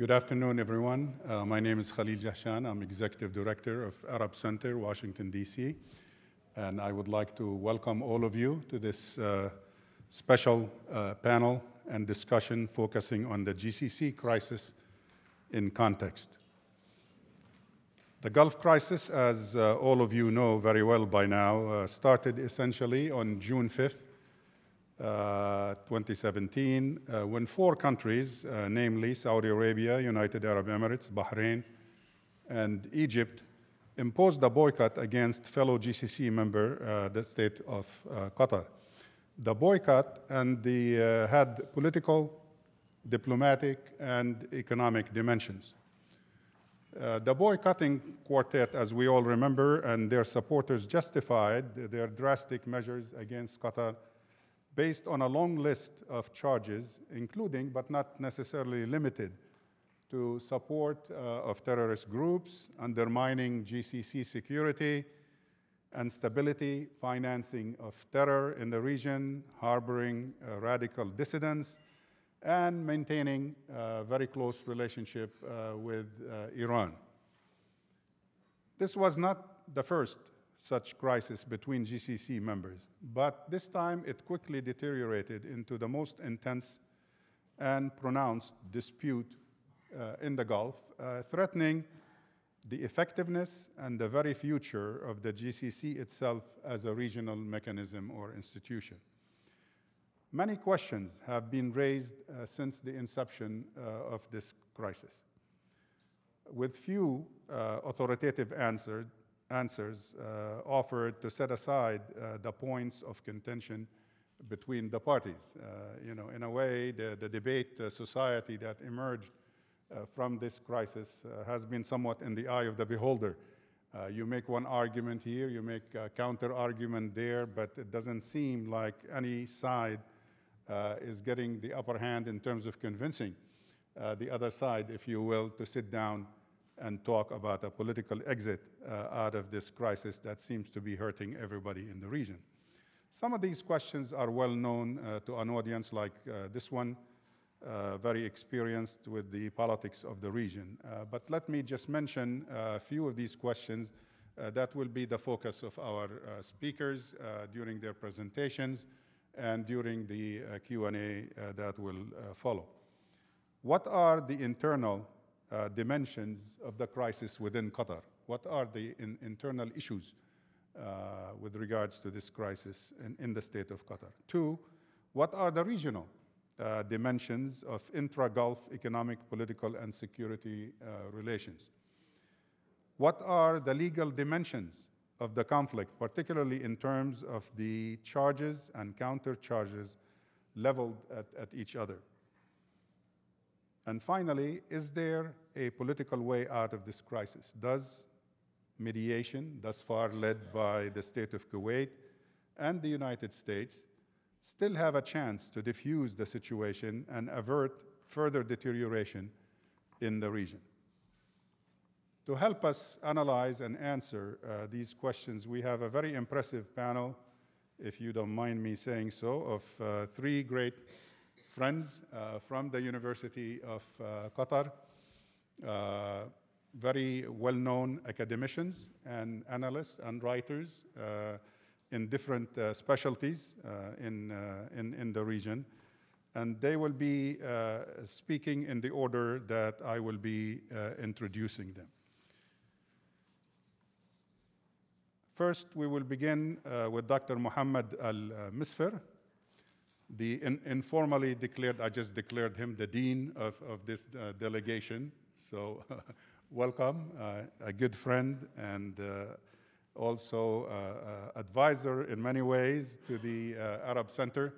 Good afternoon, everyone. My name is Khalil Jahshan. I'm Executive Director of Arab Center, Washington, DC. And I would like to welcome all of you to this special panel and discussion focusing on the GCC crisis in context. The Gulf crisis, as all of you know very well by now, started essentially on June 5th, 2017, when four countries, namely Saudi Arabia, United Arab Emirates, Bahrain, and Egypt, imposed a boycott against fellow GCC member, the state of Qatar. The boycott had political, diplomatic, and economic dimensions. The boycotting quartet, as we all remember, and their supporters justified their drastic measures against Qatar based on a long list of charges, including, but not necessarily limited to, support of terrorist groups, undermining GCC security and stability, financing of terror in the region, harboring radical dissidents, and maintaining a very close relationship with Iran. This was not the first such crisis between GCC members, but this time it quickly deteriorated into the most intense and pronounced dispute in the Gulf, threatening the effectiveness and the very future of the GCC itself as a regional mechanism or institution. Many questions have been raised since the inception of this crisis, with few authoritative answers offered to set aside the points of contention between the parties. You know, in a way, the debate society that emerged from this crisis has been somewhat in the eye of the beholder. You make one argument here, you make a counter-argument there, but it doesn't seem like any side is getting the upper hand in terms of convincing the other side, if you will, to sit down and talk about a political exit out of this crisis that seems to be hurting everybody in the region. Some of these questions are well known to an audience like this one, very experienced with the politics of the region. But let me just mention a few of these questions that will be the focus of our speakers during their presentations and during the Q&A that will follow. What are the internal dimensions of the crisis within Qatar? What are the internal issues with regards to this crisis in the state of Qatar? Two, what are the regional dimensions of intra-Gulf economic, political, and security relations? What are the legal dimensions of the conflict, particularly in terms of the charges and counter-charges leveled at each other? And finally, is there a political way out of this crisis? Does mediation, thus far led by the state of Kuwait and the United States, still have a chance to diffuse the situation and avert further deterioration in the region? To help us analyze and answer these questions, we have a very impressive panel, if you don't mind me saying so, of three great friends from the University of Qatar, very well-known academicians and analysts and writers in different specialties in the region. And they will be speaking in the order that I will be introducing them. First, we will begin with Dr. Mohammed Al-Misfer, the informally declared, I just declared him the dean of this delegation. So welcome, a good friend, and also advisor in many ways to the Arab Center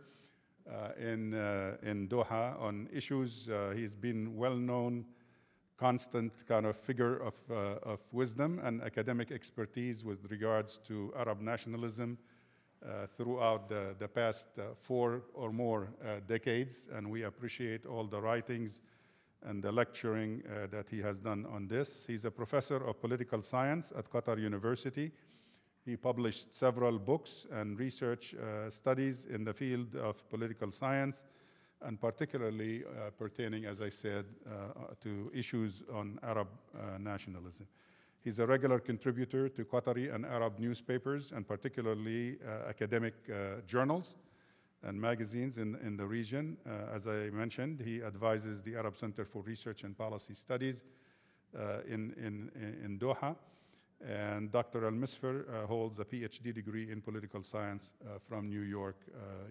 in Doha on issues. He's been well-known, constant kind of figure of wisdom and academic expertise with regards to Arab nationalism throughout the past four or more decades, and we appreciate all the writings and the lecturing that he has done on this. He's a professor of political science at Qatar University. He published several books and research studies in the field of political science and particularly pertaining, as I said, to issues on Arab nationalism. He's a regular contributor to Qatari and Arab newspapers, and particularly academic journals and magazines in the region. As I mentioned, he advises the Arab Center for Research and Policy Studies in Doha. And Dr. Al-Misfer holds a PhD degree in political science from New York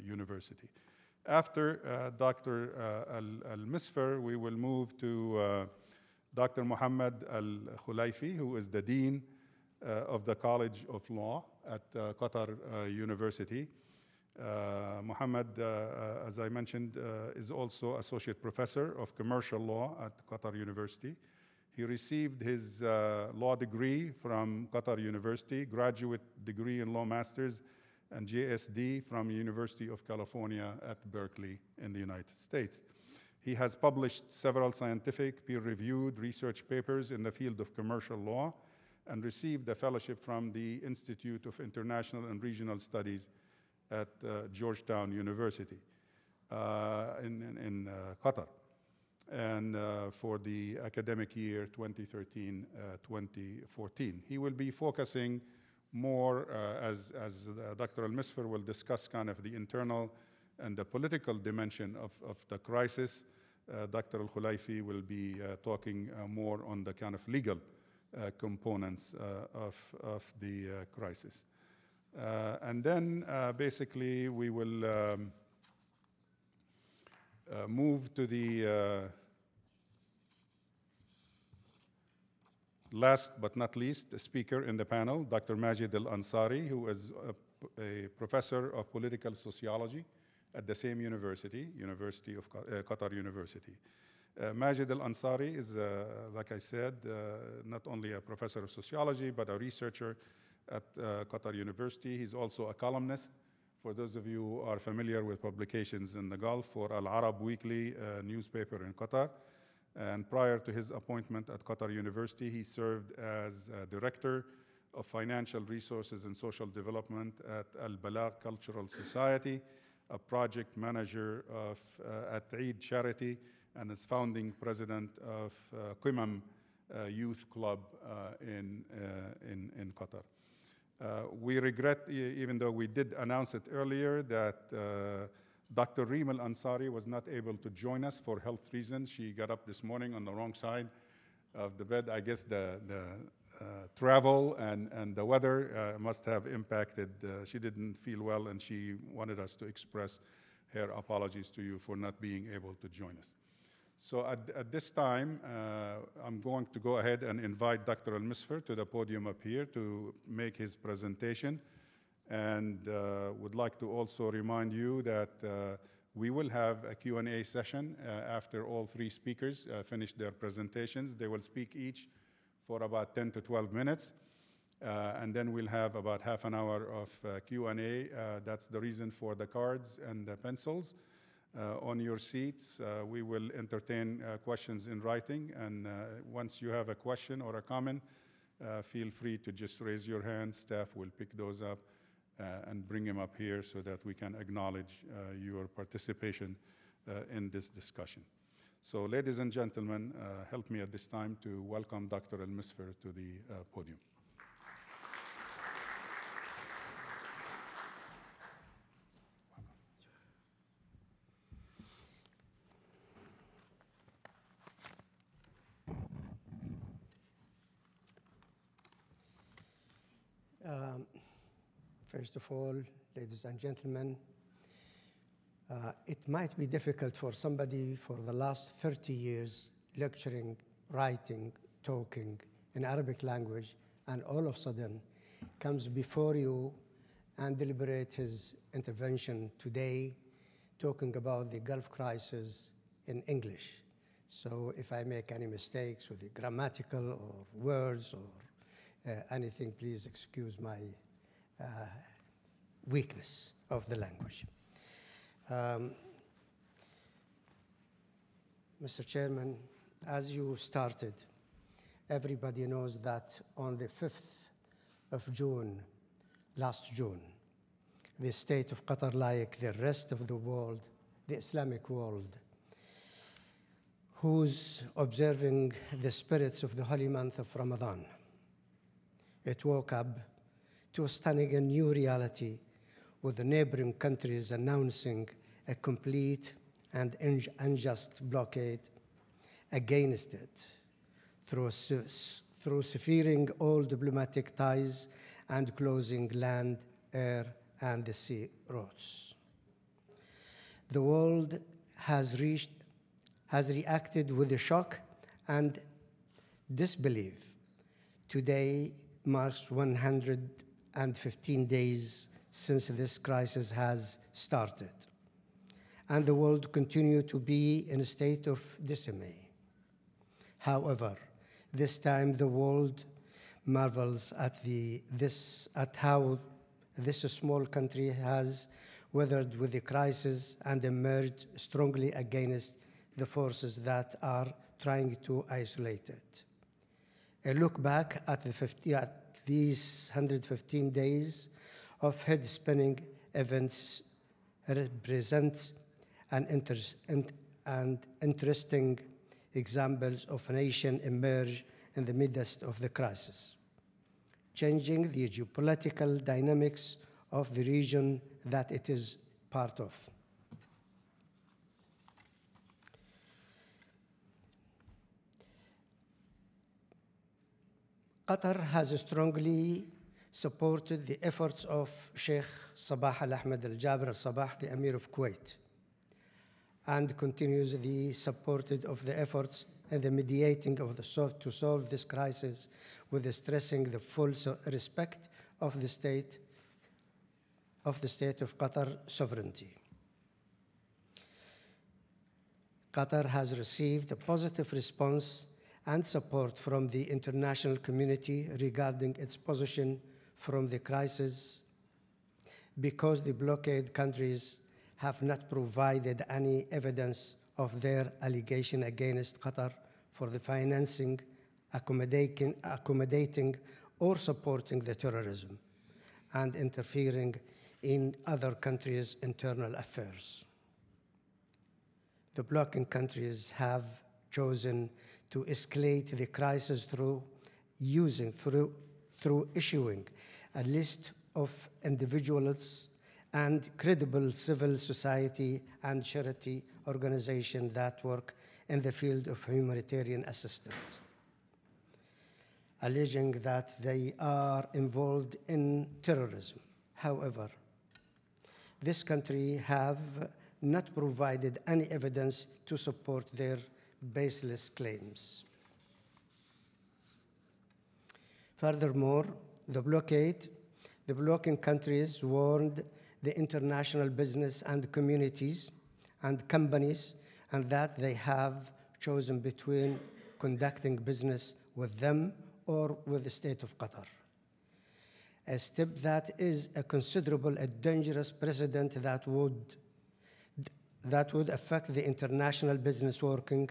University. After Dr. Al-Misfer, we will move to Dr. Mohammed Al-Khulaifi, who is the Dean of the College of Law at Qatar University. Mohammed, as I mentioned, is also Associate Professor of Commercial Law at Qatar University. He received his law degree from Qatar University, graduate degree in law masters, and JSD from University of California at Berkeley in the United States. He has published several scientific, peer-reviewed research papers in the field of commercial law and received a fellowship from the Institute of International and Regional Studies at Georgetown University in Qatar, and for the academic year 2013-2014. He will be focusing more, as Dr. Al-Misfer will discuss, kind of the internal and the political dimension of the crisis. Dr. Al-Khulaifi will be talking more on the kind of legal components of the crisis. And then basically we will move to the last but not least speaker in the panel, Dr. Majid Al-Ansari, who is a professor of political sociology at the same university, Qatar University. Majid Al-Ansari is, like I said, not only a professor of sociology, but a researcher at Qatar University. He's also a columnist, for those of you who are familiar with publications in the Gulf, for Al Arab Weekly newspaper in Qatar. And prior to his appointment at Qatar University, he served as Director of Financial Resources and Social Development at Al Balagh Cultural Society, a project manager at Eid Charity, and is founding president of Qimam Youth Club in Qatar. We regret, even though we did announce it earlier, that Dr. Reem Al Ansari was not able to join us for health reasons. She got up this morning on the wrong side of the bed. I guess the travel and the weather must have impacted. She didn't feel well, and she wanted us to express her apologies to you for not being able to join us. So at this time, I'm going to go ahead and invite Dr. Al-Misfer to the podium up here to make his presentation. And would like to also remind you that we will have a Q&A session after all three speakers finish their presentations. They will speak each for about 10 to 12 minutes. And then we'll have about half an hour of Q&A. That's the reason for the cards and the pencils. On your seats, we will entertain questions in writing, and once you have a question or a comment, feel free to just raise your hand. Staff will pick those up and bring them up here so that we can acknowledge your participation in this discussion. So, ladies and gentlemen, help me at this time to welcome Dr. Al-Misfer to the podium. First of all, ladies and gentlemen, it might be difficult for somebody for the last 30 years lecturing, writing, talking in Arabic language, and all of a sudden comes before you and deliberates his intervention today talking about the Gulf crisis in English. So if I make any mistakes with the grammatical or words or anything, please excuse my weakness of the language. Mr. Chairman, as you started, everybody knows that on the 5th of June, last June, the state of Qatar, like the rest of the world, the Islamic world, who's observing the spirits of the holy month of Ramadan. It woke up to a stunning and new reality, with the neighboring countries announcing a complete and unjust blockade against it through severing all diplomatic ties and closing land, air, and the sea routes. The world has reacted with a shock and disbelief. Today marks 115 days since this crisis has started, and the world continues to be in a state of dismay. However, this time the world marvels at how this small country has weathered with the crisis and emerged strongly against the forces that are trying to isolate it. A look back at these 115 days of head-spinning events represents an interesting examples of a nation emerge in the midst of the crisis, changing the geopolitical dynamics of the region that it is part of. Qatar has strongly supported the efforts of Sheikh Sabah Al-Ahmed Al-Jaber Al-Sabah, the Emir of Kuwait, and continues the support of the efforts and the mediating of the to solve this crisis, with stressing the full respect of the state of Qatar sovereignty. Qatar has received a positive response and support from the international community regarding its position from the crisis, because the blockade countries have not provided any evidence of their allegation against Qatar for the financing, accommodating, or supporting the terrorism, and interfering in other countries' internal affairs. The blocking countries have chosen to escalate the crisis through issuing a list of individuals and credible civil society and charity organizations that work in the field of humanitarian assistance, alleging that they are involved in terrorism. However, this country have not provided any evidence to support their baseless claims. Furthermore, the blocking countries warned the international business and communities and companies, and that they have chosen between conducting business with them or with the state of Qatar. A step that is a considerable and dangerous precedent that would affect the international business working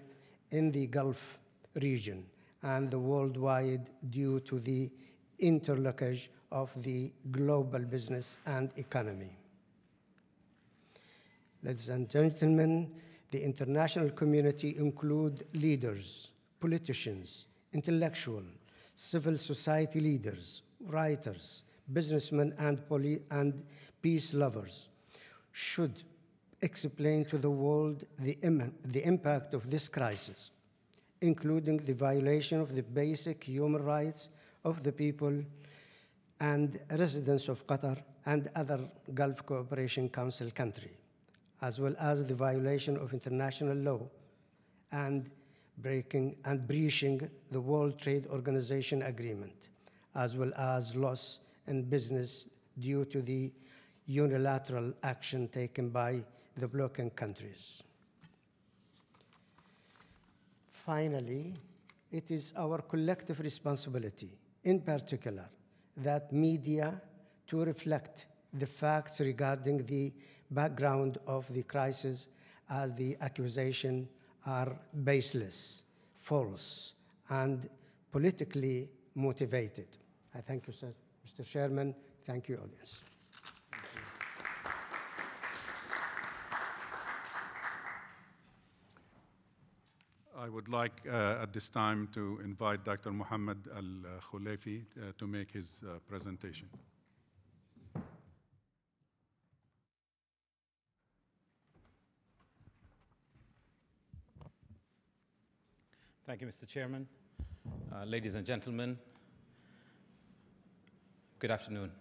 in the Gulf region and the worldwide due to the interlockage of the global business and economy. Ladies and gentlemen, the international community includes leaders, politicians, intellectuals, civil society leaders, writers, businessmen, and peace lovers, should explain to the world the impact of this crisis, including the violation of the basic human rights of the people and residents of Qatar and other Gulf Cooperation Council countries, as well as the violation of international law and breaching the World Trade Organization agreement, as well as loss in business due to the unilateral action taken by the blocking countries. Finally, it is our collective responsibility, in particular, that media to reflect the facts regarding the background of the crisis, as the accusations are baseless, false, and politically motivated. I thank you, sir, Mr. Chairman. Thank you, audience. Thank you. I would like at this time to invite Dr. Mohammed Al-Khulaifi to make his presentation. Thank you, Mr. Chairman. Ladies and gentlemen, good afternoon.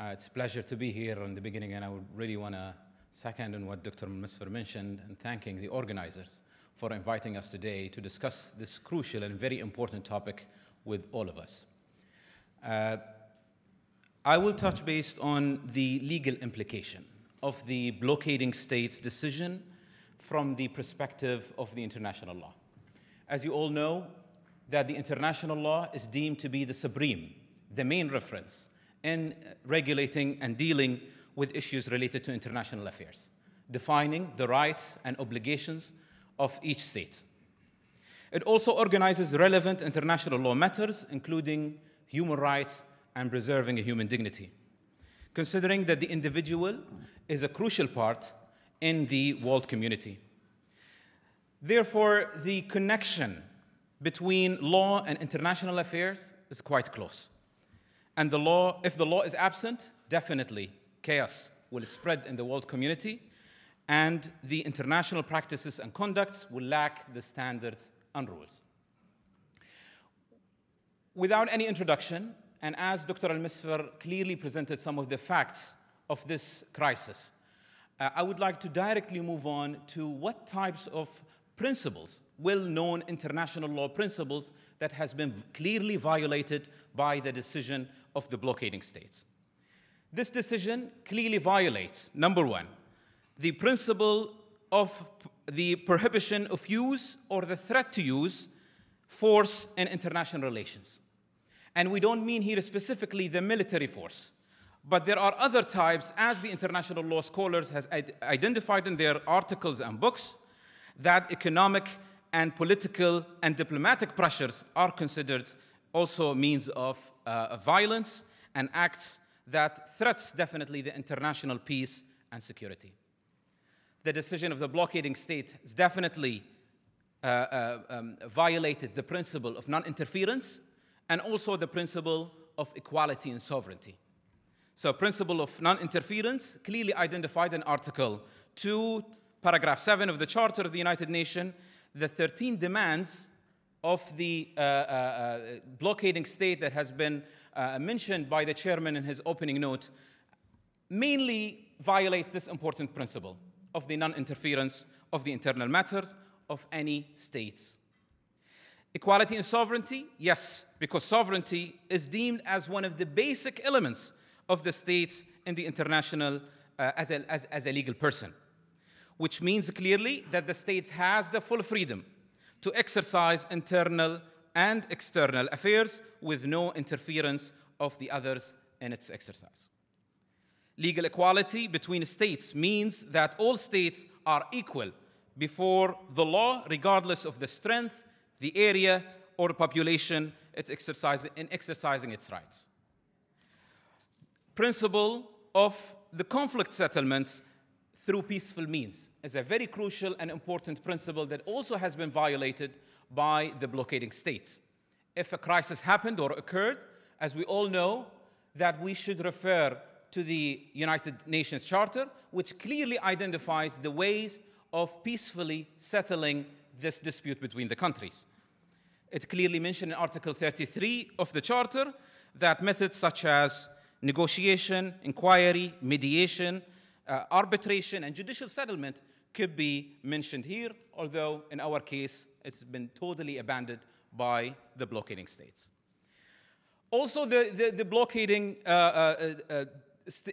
It's a pleasure to be here in the beginning, and I would really want to second in what Dr. Misfer mentioned and thanking the organizers for inviting us today to discuss this crucial and very important topic with all of us. I will touch based on the legal implication of the blockading state's decision from the perspective of the international law. As you all know, that the international law is deemed to be the supreme, the main reference in regulating and dealing with issues related to international affairs, defining the rights and obligations of each state. It also organizes relevant international law matters, including human rights and preserving human dignity, considering that the individual is a crucial part in the world community. Therefore, the connection between law and international affairs is quite close. And the law, if the law is absent, definitely chaos will spread in the world community, and the international practices and conducts will lack the standards and rules. Without any introduction, and as Dr. Al-Misfer clearly presented some of the facts of this crisis, I would like to directly move on to what types of principles, well-known international law principles, that has been clearly violated by the decision of the blockading states. This decision clearly violates, number one, the principle of the prohibition of use or the threat to use force in international relations. And we don't mean here specifically the military force, but there are other types, as the international law scholars has identified in their articles and books, that economic and political and diplomatic pressures are considered also means of violence and acts that threats definitely the international peace and security. The decision of the blockading state has definitely violated the principle of non-interference and also the principle of equality and sovereignty. So principle of non-interference clearly identified in Article 2, Paragraph 7 of the Charter of the United Nations, the 13 demands of the blockading state that has been mentioned by the chairman in his opening note, mainly violates this important principle of the non-interference of the internal matters of any states. Equality and sovereignty, yes, because sovereignty is deemed as one of the basic elements of the states in the international as a legal person, which means clearly that the states has the full freedom to exercise internal and external affairs with no interference of the others in its exercise. Legal equality between states means that all states are equal before the law, regardless of the strength, the area, or population in exercising its rights. Principle of the conflict settlements through peaceful means is a very crucial and important principle that also has been violated by the blockading states. If a crisis happened or occurred, as we all know, that we should refer to the United Nations Charter, which clearly identifies the ways of peacefully settling this dispute between the countries. It clearly mentioned in Article 33 of the Charter that methods such as negotiation, inquiry, mediation, arbitration, and judicial settlement could be mentioned here, although in our case, it's been totally abandoned by the blockading states. Also, the blockading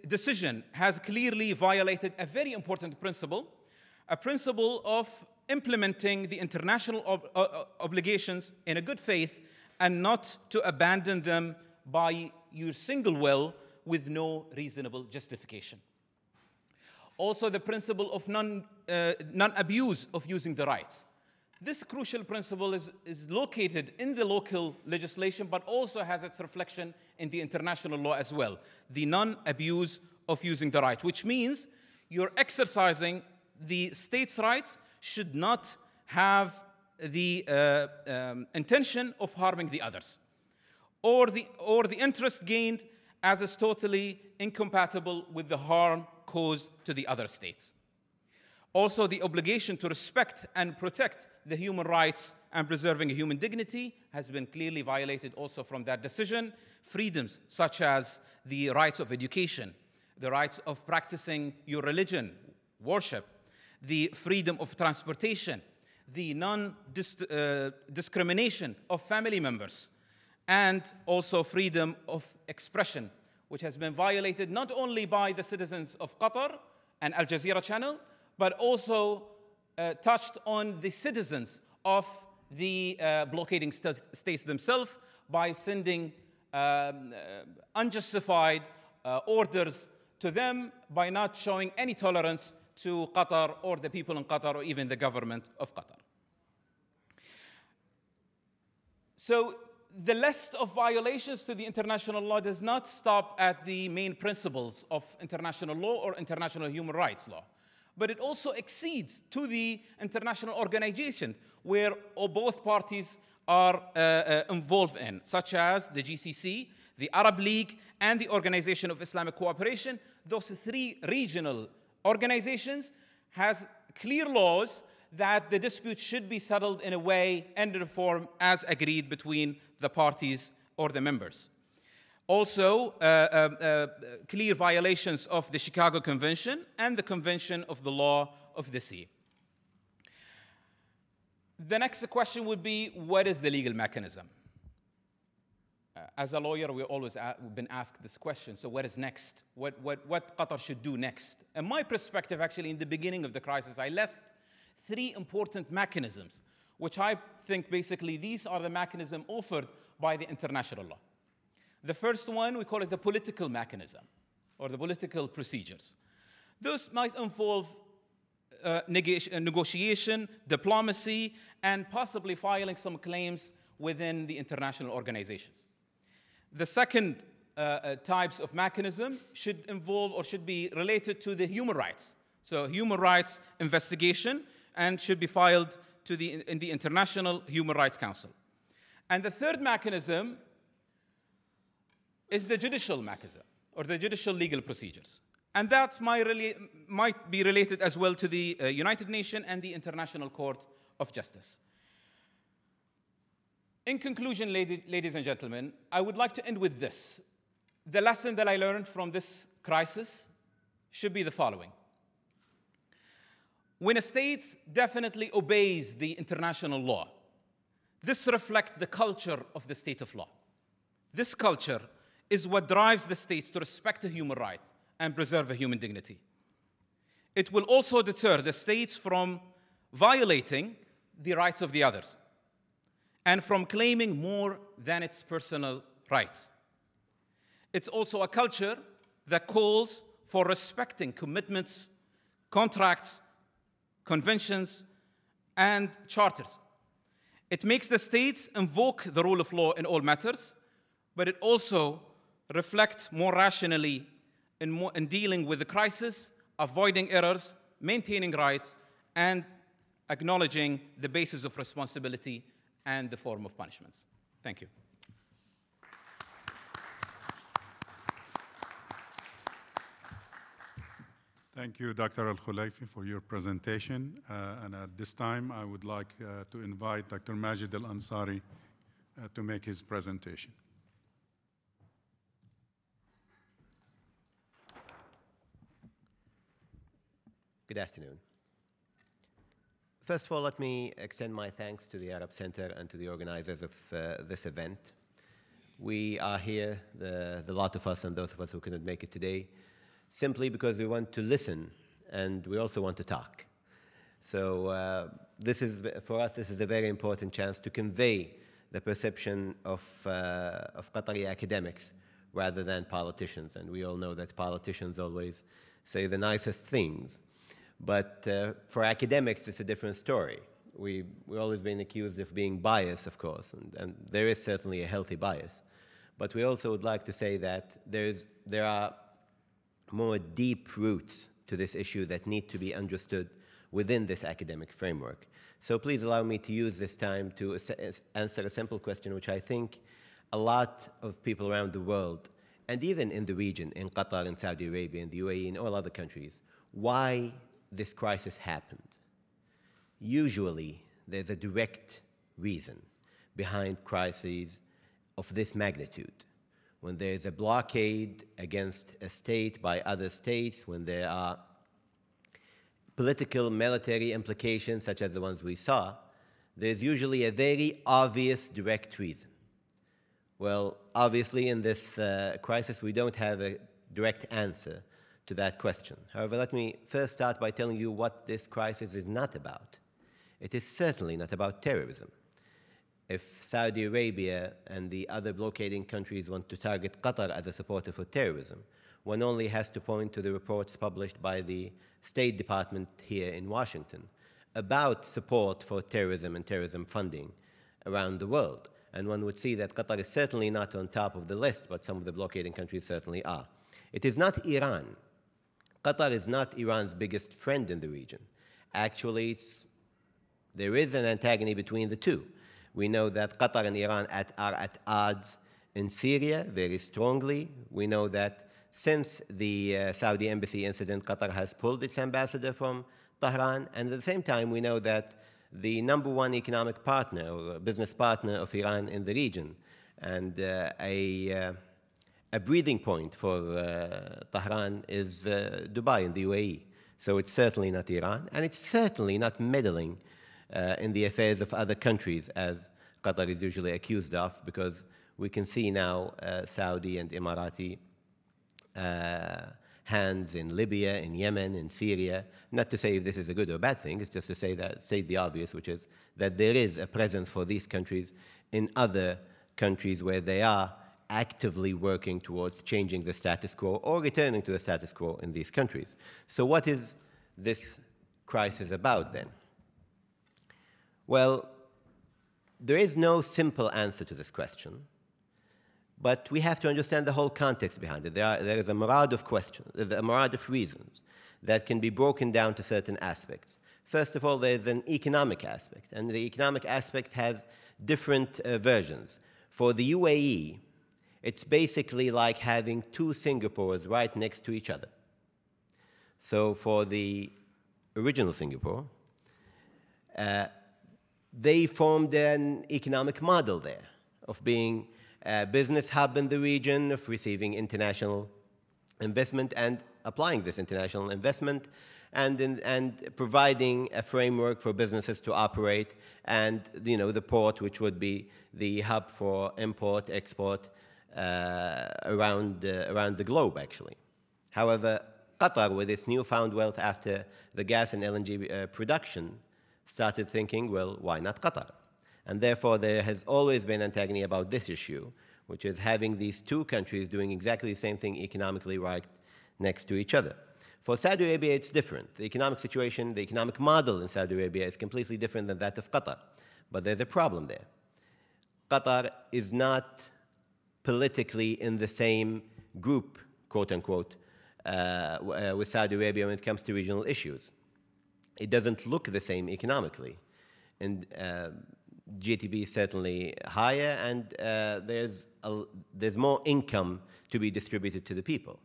decision has clearly violated a very important principle, a principle of implementing the international obligations in a good faith and not to abandon them by your single will with no reasonable justification. Also, the principle of non-abuse of using the rights. This crucial principle is located in the local legislation, but also has its reflection in the international law as well, the non-abuse of using the right, which means you're exercising the state's rights should not have the intention of harming the others, or the interest gained, as is totally incompatible with the harm caused to the other states. Also, the obligation to respect and protect the human rights and preserving human dignity has been clearly violated also from that decision. Freedoms such as the rights of education, the rights of practicing your religion, worship, the freedom of transportation, the non-discrimination of family members, and also freedom of expression, which has been violated not only by the citizens of Qatar and Al Jazeera channel, but also touched on the citizens of the blockading states themselves by sending unjustified orders to them, by not showing any tolerance to Qatar or the people in Qatar or even the government of Qatar. So the list of violations to the international law does not stop at the main principles of international law or international human rights law, but it also exceeds to the international organization where both parties are involved in, such as the GCC, the Arab League, and the Organization of Islamic Cooperation. Those three regional organizations has clear laws that the dispute should be settled in a way and in a form as agreed between the parties or the members. Also, clear violations of the Chicago Convention and the Convention of the Law of the Sea. The next question would be, what is the legal mechanism? As a lawyer, we've always been asked this question, so what is next? What Qatar should do next? In my perspective, actually, in the beginning of the crisis, I listed three important mechanisms, which I think basically these are the mechanisms offered by the international law. The first one, we call it the political mechanism, or the political procedures. Those might involve negotiation, diplomacy, and possibly filing some claims within the international organizations. The second types of mechanism should involve or should be related to the human rights. So human rights investigation, and should be filed to in the International Human Rights Council. And the third mechanism is the judicial mechanism, or the judicial legal procedures. And that might be related as well to the United Nations and the International Court of Justice. In conclusion, ladies and gentlemen, I would like to end with this. The lesson that I learned from this crisis should be the following. When a state definitely obeys the international law, this reflects the culture of the state of law. This culture is what drives the states to respect the human rights and preserve human dignity. It will also deter the states from violating the rights of the others and from claiming more than its personal rights. It's also a culture that calls for respecting commitments, contracts, conventions, and charters. It makes the states invoke the rule of law in all matters, but it also reflect more rationally in dealing with the crisis, avoiding errors, maintaining rights, and acknowledging the basis of responsibility and the form of punishments. Thank you. Thank you, Dr. Al-Khulaifi, for your presentation. And at this time, I would like to invite Dr. Majid Al-Ansari to make his presentation. Good afternoon. First of all, let me extend my thanks to the Arab Center and to the organizers of this event. We are here, the lot of us and those of us who couldn't make it today, simply because we want to listen and we also want to talk. So this is, for us, this is a very important chance to convey the perception of Qatari academics rather than politicians. And we all know that politicians always say the nicest things. But for academics, it's a different story. We've always been accused of being biased, of course, and there is certainly a healthy bias. But we also would like to say that there are more deep roots to this issue that need to be understood within this academic framework. So please allow me to use this time to answer a simple question, which I think a lot of people around the world, and even in the region, in Qatar, in Saudi Arabia, in the UAE, in all other countries, why this crisis happened. Usually, there's a direct reason behind crises of this magnitude. When there's a blockade against a state by other states, when there are political, military implications such as the ones we saw, there's usually a very obvious direct reason. Well, obviously in this crisis we don't have a direct answer to that question. However, let me first start by telling you what this crisis is not about. It is certainly not about terrorism. If Saudi Arabia and the other blockading countries want to target Qatar as a supporter for terrorism, one only has to point to the reports published by the State Department here in Washington about support for terrorism and terrorism funding around the world. And one would see that Qatar is certainly not on top of the list, but some of the blockading countries certainly are. It is not Iran. Qatar is not Iran's biggest friend in the region. Actually, there is an antagony between the two. We know that Qatar and Iran are at odds in Syria very strongly. We know that since the Saudi embassy incident, Qatar has pulled its ambassador from Tehran. And at the same time, we know that the #1 economic partner or business partner of Iran in the region and a breathing point for Tehran is Dubai in the UAE. So it's certainly not Iran, and it's certainly not meddling in the affairs of other countries, as Qatar is usually accused of, because we can see now Saudi and Emirati hands in Libya, in Yemen, in Syria. Not to say if this is a good or bad thing, it's just to say that, state the obvious, which is that there is a presence for these countries in other countries where they are actively working towards changing the status quo or returning to the status quo in these countries. So what is this crisis about then? Well, there is no simple answer to this question, but we have to understand the whole context behind it. There is a myriad of questions, a myriad of reasons that can be broken down to certain aspects. First of all, there's an economic aspect, and the economic aspect has different versions. For the UAE, it's basically like having two Singapores right next to each other. So for the original Singapore, they formed an economic model there of being a business hub in the region, of receiving international investment and applying this international investment and providing a framework for businesses to operate, and the port, which would be the hub for import, export around the globe, actually. However, Qatar, with its newfound wealth after the gas and LNG production, started thinking, well, why not Qatar? And therefore, there has always been antagony about this issue, which is having these two countries doing exactly the same thing economically right next to each other. For Saudi Arabia, it's different. The economic situation, the economic model in Saudi Arabia is completely different than that of Qatar. But there's a problem there. Qatar is not politically in the same group, quote unquote, with Saudi Arabia when it comes to regional issues. It doesn't look the same economically. And GDP is certainly higher, and there's more income to be distributed to the people.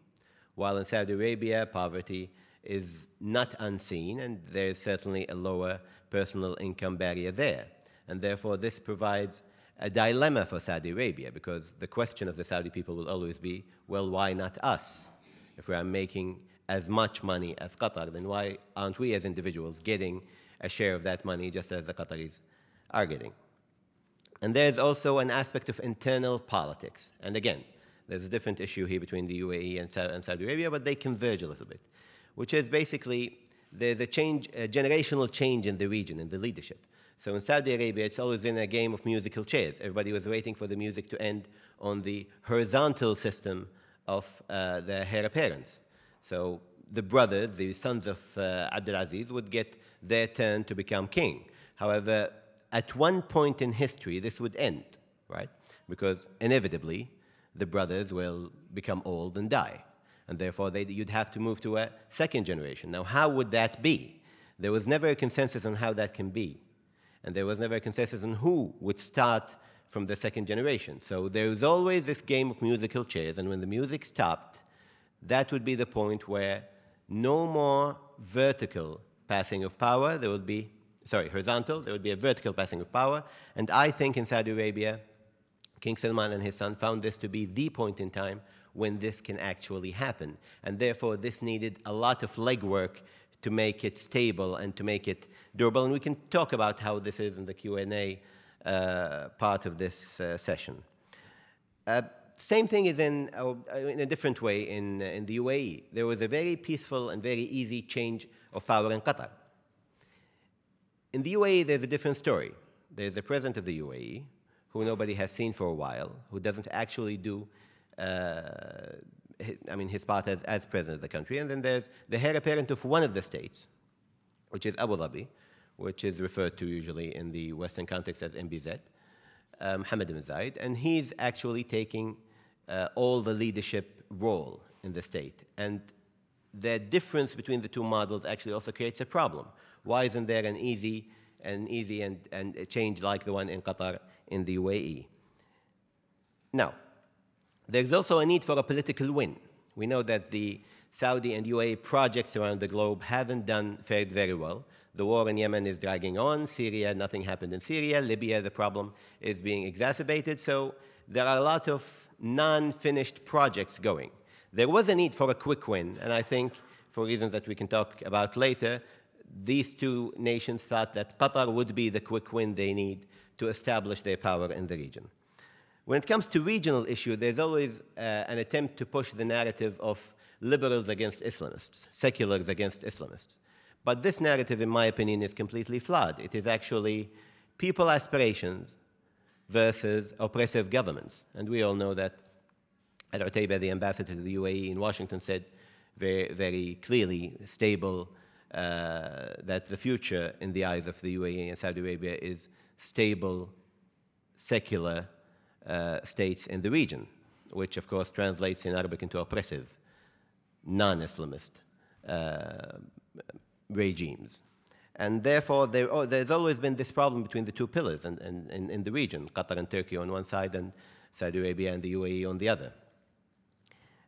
While in Saudi Arabia, poverty is not unseen, and there's certainly a lower personal income barrier there. And therefore, this provides a dilemma for Saudi Arabia, because the question of the Saudi people will always be, well, why not us? If we are making as much money as Qatar, then why aren't we as individuals getting a share of that money just as the Qataris are getting? And there's also an aspect of internal politics. And again, there's a different issue here between the UAE and Saudi Arabia, but they converge a little bit, which is basically there's a generational change in the region, in the leadership. So in Saudi Arabia, it's always been a game of musical chairs. Everybody was waiting for the music to end on the horizontal system of the heir apparents. So the brothers, the sons of Abdulaziz, would get their turn to become king. However, at one point in history, this would end, right? Because inevitably, the brothers will become old and die. And therefore, you'd have to move to a second generation. Now, how would that be? There was never a consensus on how that can be. And there was never a consensus on who would start from the second generation. So there was always this game of musical chairs, and when the music stopped, that would be the point where no more vertical passing of power, there would be, sorry, horizontal, there would be a vertical passing of power. And I think in Saudi Arabia, King Salman and his son found this to be the point in time when this can actually happen. And therefore, this needed a lot of legwork to make it stable and to make it durable. And we can talk about how this is in the Q&A part of this session. Same thing is in a different way in the UAE. There was a very peaceful and very easy change of power in Qatar. In the UAE, there's a different story. There's the president of the UAE, who nobody has seen for a while, who doesn't actually do his part as president of the country. And then there's the heir apparent of one of the states, which is Abu Dhabi, which is referred to usually in the Western context as MBZ, Mohammed bin Zayed, and he's actually taking all the leadership role in the state. And the difference between the two models actually also creates a problem. Why isn't there an easy and a change like the one in Qatar in the UAE? Now, there's also a need for a political win. We know that the Saudi and UAE projects around the globe haven't fared very well. The war in Yemen is dragging on. Syria, nothing happened in Syria. Libya, the problem is being exacerbated. So there are a lot of non-finished projects going. There was a need for a quick win, and I think, for reasons that we can talk about later, these two nations thought that Qatar would be the quick win they need to establish their power in the region. When it comes to regional issues, there's always an attempt to push the narrative of liberals against Islamists, seculars against Islamists. But this narrative, in my opinion, is completely flawed. It is actually people aspirations versus oppressive governments. And we all know that Al-Utaiba, the ambassador to the UAE in Washington, said very, very clearly, that the future in the eyes of the UAE and Saudi Arabia is stable, secular states in the region, which of course translates in Arabic into oppressive, non-Islamist regimes. And therefore, there's always been this problem between the two pillars in the region, Qatar and Turkey on one side and Saudi Arabia and the UAE on the other.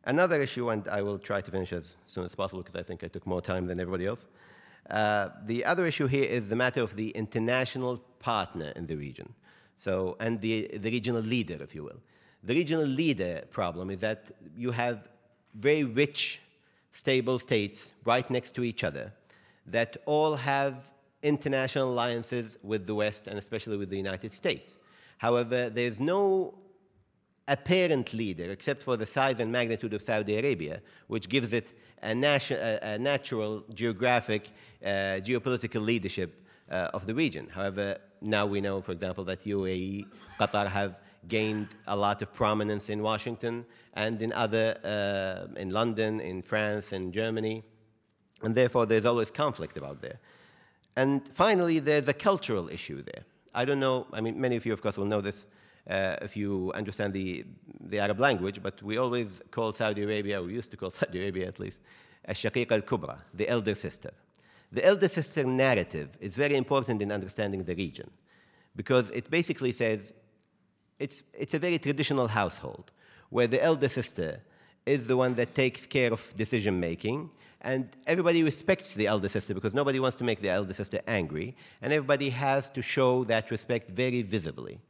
Another issue, and I will try to finish as soon as possible because I think I took more time than everybody else. The other issue here is the matter of the international partner in the region. So, and the regional leader, if you will. The regional leader problem is that you have very rich, stable states right next to each other that all have international alliances with the West and especially with the United States. However, there's no apparent leader, except for the size and magnitude of Saudi Arabia, which gives it a natural geographic, geopolitical leadership of the region. However, now we know, for example, that UAE, Qatar have gained a lot of prominence in Washington and in other, in London, in France, in Germany, and therefore there's always conflict about there. And finally, there's a cultural issue there. I don't know, I mean, many of you, of course, will know this if you understand the Arab language, but we always call Saudi Arabia, we used to call Saudi Arabia at least, al-Shaqiqa al-Kubra, the elder sister. The elder sister narrative is very important in understanding the region because it basically says it's a very traditional household where the elder sister is the one that takes care of decision-making, and everybody respects the elder sister because nobody wants to make the elder sister angry, and everybody has to show that respect very visibly.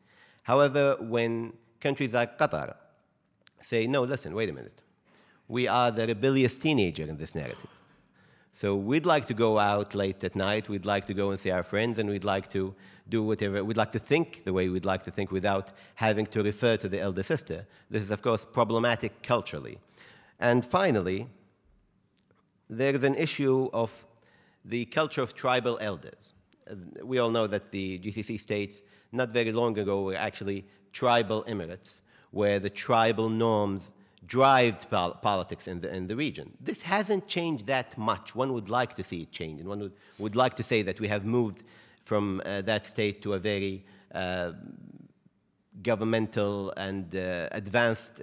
However, when countries like Qatar say, no, listen, wait a minute, we are the rebellious teenager in this narrative. So we'd like to go out late at night, we'd like to go and see our friends, and we'd like to do whatever, we'd like to think the way we'd like to think without having to refer to the elder sister. This is, of course, problematic culturally. And finally, there's an issue of the culture of tribal elders. We all know that the GCC states, not very long ago, were actually tribal emirates, where the tribal norms drive politics in the region. This hasn't changed that much. One would like to see it change, and one would like to say that we have moved from that state to a very governmental and advanced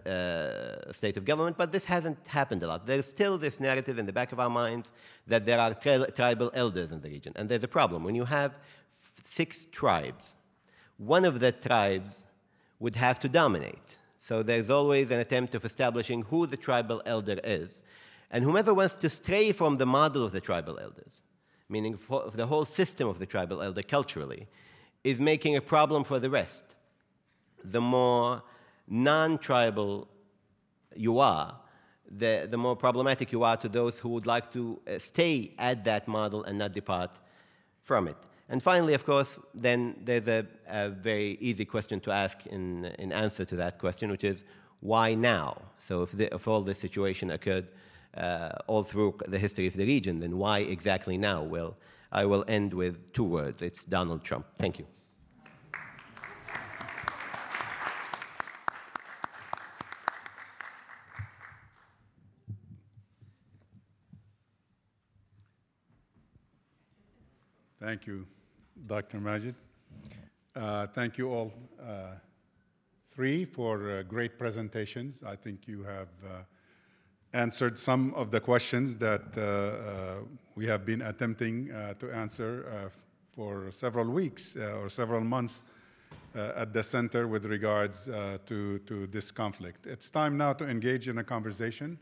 state of government, but this hasn't happened a lot. There's still this narrative in the back of our minds that there are tribal elders in the region, and there's a problem. When you have 6 tribes, one of the tribes would have to dominate. So there's always an attempt of establishing who the tribal elder is, and whomever wants to stray from the model of the tribal elders, meaning for the whole system of the tribal elder culturally, is making a problem for the rest. The more non-tribal you are, the more problematic you are to those who would like to stay at that model and not depart from it. And finally, of course, then there's a very easy question to ask in answer to that question, which is, why now? So if all this situation occurred all through the history of the region, then why exactly now? Well, I will end with 2 words. It's Donald Trump. Thank you. Thank you, Dr. Majid. Thank you all 3 for great presentations. I think you have answered some of the questions that we have been attempting to answer for several weeks or several months at the center with regards to this conflict. It's time now to engage in a conversation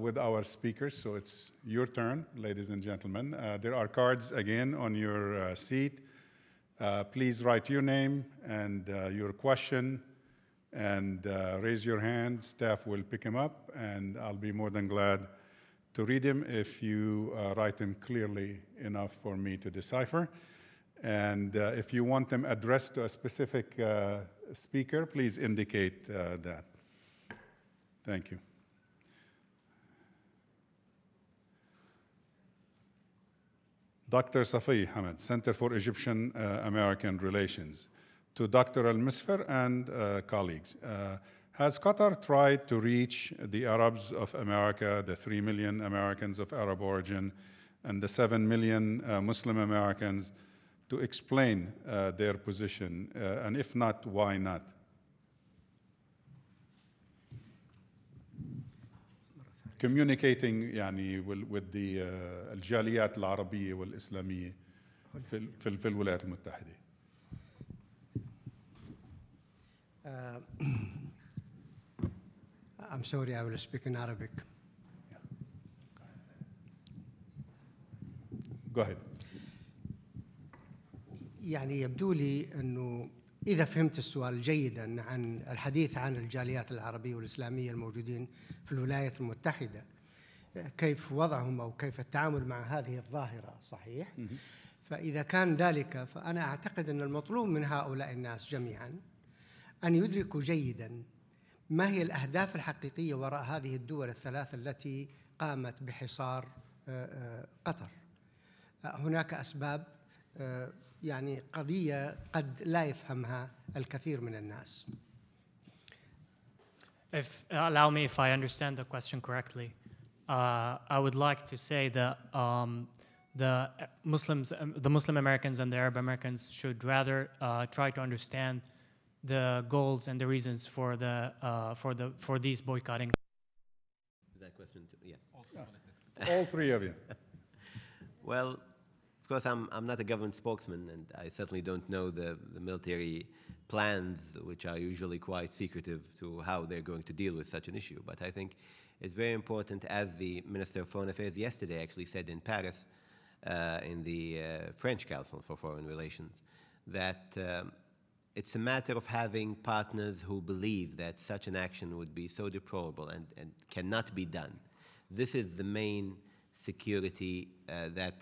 with our speakers, so it's your turn, ladies and gentlemen. There are cards again on your seat. Please write your name and your question and raise your hand. Staff will pick them up, and I'll be more than glad to read them if you write them clearly enough for me to decipher. And if you want them addressed to a specific speaker, please indicate that. Thank you. Dr. Safi Hamad, Center for Egyptian-American Relations, to Dr. Al-Misfer and colleagues. Has Qatar tried to reach the Arabs of America, the 3 million Americans of Arab origin, and the 7 million Muslim Americans to explain their position? And if not, why not? communicating يعني with the الجاليات العربية والإسلامية في الولايات المتحدة. I'm sorry, I will speak in Arabic. Yeah. Go ahead. يعني يبدو لي إنه إذا فهمت السؤال جيداً عن الحديث عن الجاليات العربية والإسلامية الموجودين في الولايات المتحدة، كيف وضعهم أو كيف التعامل مع هذه الظاهرة، صحيح؟ فإذا كان ذلك فأنا أعتقد أن المطلوب من هؤلاء الناس جميعاً أن يدركوا جيداً ما هي الأهداف الحقيقية وراء هذه الدول ال3 التي قامت بحصار قطر. هناك أسباب يعني قضية قد لا يفهمها الكثير من الناس. If allow me, if I understand the question correctly, I would like to say that the Muslim Americans and the Arab Americans should rather try to understand the goals and the reasons for the for these boycotting. Is that question too? Yeah. All 3 of you. Well. Of course, I'm not a government spokesman, and I certainly don't know the military plans, which are usually quite secretive to how they're going to deal with such an issue. But I think it's very important, as the Minister of Foreign Affairs yesterday actually said in Paris, in the French Council for Foreign Relations, that it's a matter of having partners who believe that such an action would be so deplorable and cannot be done. This is the main security that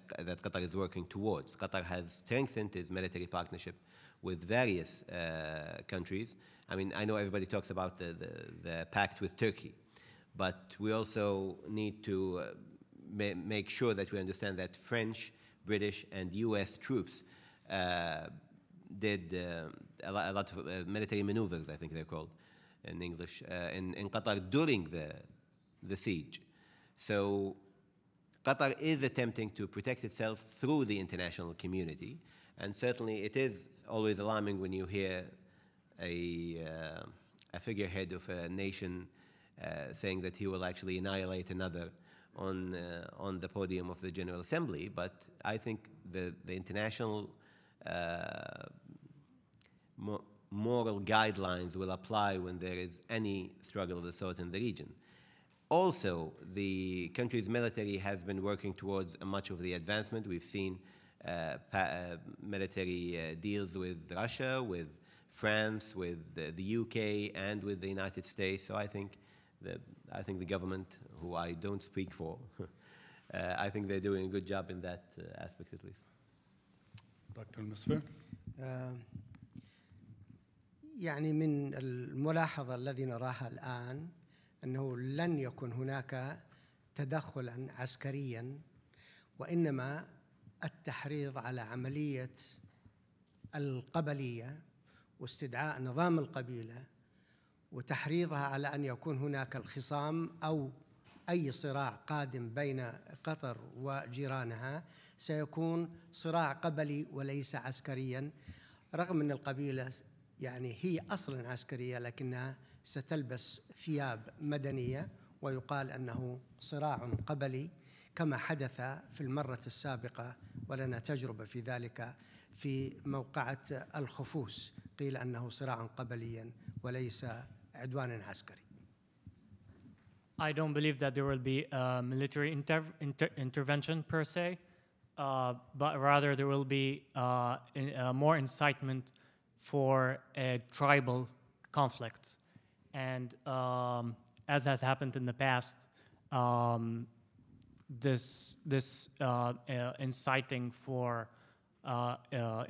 Qatar is working towards. Qatar has strengthened its military partnership with various countries. I mean, I know everybody talks about the pact with Turkey, but we also need to make sure that we understand that French, British, and US troops did a lot of military maneuvers, I think they're called in English, in Qatar during the siege. So Qatar is attempting to protect itself through the international community, and certainly it is always alarming when you hear a figurehead of a nation saying that he will actually annihilate another on the podium of the General Assembly. But I think the international moral guidelines will apply when there is any struggle of the sort in the region. Also, the country's military has been working towards much of the advancement. We've seen military deals with Russia, with France, with the UK, and with the United States. So I think the government, who I don't speak for, I think they're doing a good job in that aspect, at least. Dr. Al-Misfer. يعني من الملاحظة الذي نراها الآن أنه لن يكون هناك تدخلا عسكريا، وإنما التحريض على عملية القبلية واستدعاء نظام القبيلة وتحريضها على أن يكون هناك الخصام أو أي صراع قادم بين قطر وجيرانها سيكون صراع قبلي وليس عسكريا، رغم أن القبيلة يعني هي أصلا عسكرية لكنها ستلبس ثياب مدنية ويقال أنه صراع قبلي كما حدث في المرة السابقة، ولنا تجربة في ذلك في موقعة الخفوس، قيل أنه صراع قبلي وليس عدوان عسكري. I don't believe that there will be a military intervention per se, but rather there will be more incitement for a tribal conflict. And as has happened in the past, this inciting for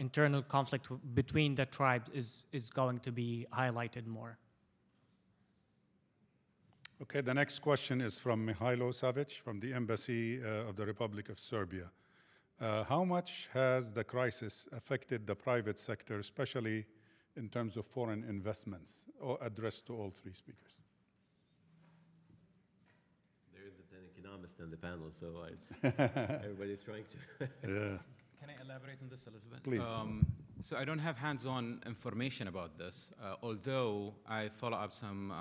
internal conflict between the tribes is going to be highlighted more. Okay, the next question is from Mihailo Savic from the Embassy of the Republic of Serbia. How much has the crisis affected the private sector, especially in terms of foreign investments? Or addressed to all three speakers. There isn't an economist on the panel, so everybody's trying to. Yeah. Can I elaborate on this a little bit? Please. So I don't have hands-on information about this, although I follow up some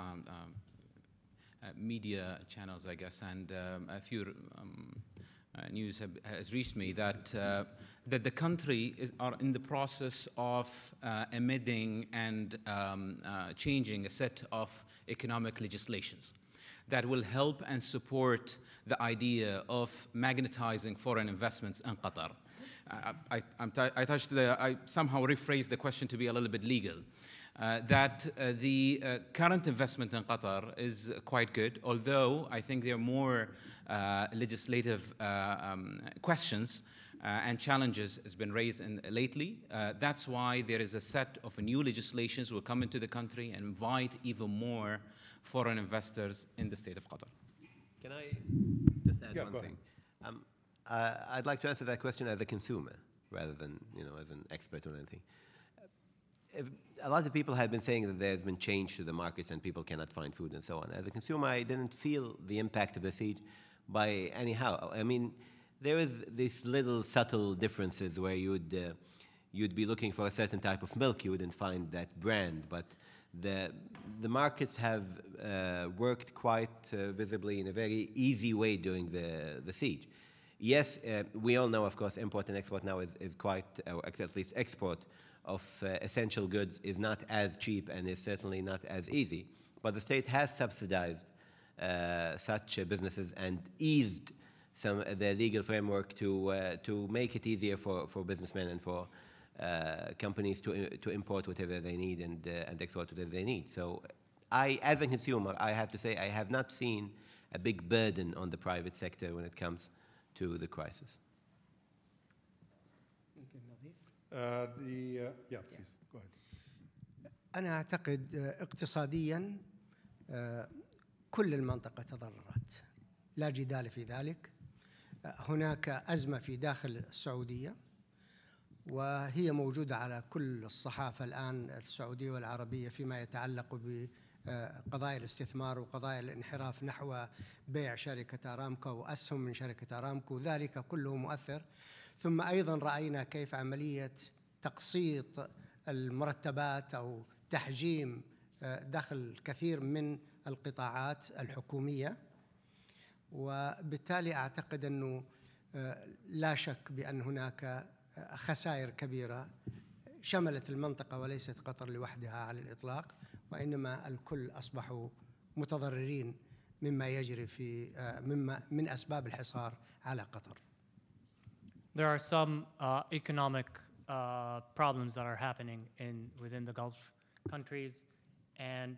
media channels, I guess, and a few news has reached me that the country are in the process of amending and changing a set of economic legislations that will help and support the idea of magnetizing foreign investments in Qatar. I somehow rephrased the question to be a little bit legal. The current investment in Qatar is quite good, although I think there are more legislative questions and challenges has been raised lately. That's why there is a set of new legislations will come into the country and invite even more foreign investors in the state of Qatar. Can I just add one thing? I'd like to answer that question as a consumer rather than as an expert or anything. A lot of people have been saying that there's been change to the markets and people cannot find food and so on. As a consumer, I didn't feel the impact of the siege by anyhow. I mean, there is these little subtle differences where you'd be looking for a certain type of milk, you wouldn't find that brand, but the markets have worked quite visibly in a very easy way during the siege. Yes, we all know, of course, import and export now is quite, at least export of essential goods is not as cheap and is certainly not as easy, but the state has subsidized such businesses and eased some their legal framework to make it easier for businessmen and for companies to import whatever they need and export whatever they need. So I, as a consumer, I have to say I have not seen a big burden on the private sector when it comes to the crisis. Please, go ahead. أنا أعتقد اقتصاديا كل المنطقة تضررت، لا جدال في ذلك. هناك أزمة في داخل السعودية وهي موجودة على كل الصحافة الآن السعودية والعربية فيما يتعلق بقضايا الاستثمار وقضايا الانحراف نحو بيع شركة أرامكو وأسهم من شركة أرامكو، ذلك كله مؤثر. ثم أيضا رأينا كيف عملية تقسيط المرتبات أو تحجيم دخل كثير من القطاعات الحكومية، وبالتالي أعتقد أنه لا شك بأن هناك خسائر كبيرة شملت المنطقة وليست قطر لوحدها على الإطلاق، وإنما الكل أصبحوا متضررين مما يجري في من أسباب الحصار على قطر. There are some economic problems that are happening within the Gulf countries, and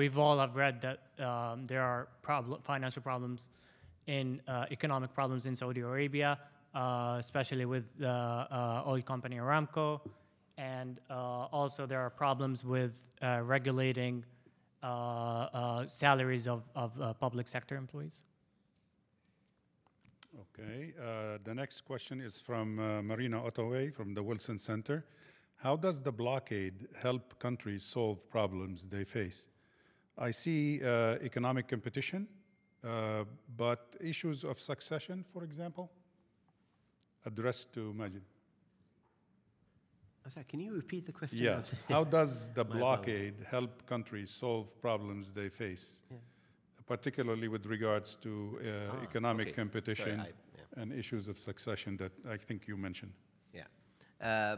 we've all have read that there are financial problems, in economic problems in Saudi Arabia, especially with the oil company Aramco, and also there are problems with regulating salaries of public sector employees. Okay, the next question is from Marina Ottaway from the Wilson Center. How does the blockade help countries solve problems they face? I see economic competition, but issues of succession, for example, addressed to Majid. Sorry, can you repeat the question? Yeah. How does the blockade help countries solve problems they face, particularly with regards to economic competition and issues of succession that I think you mentioned? Yeah.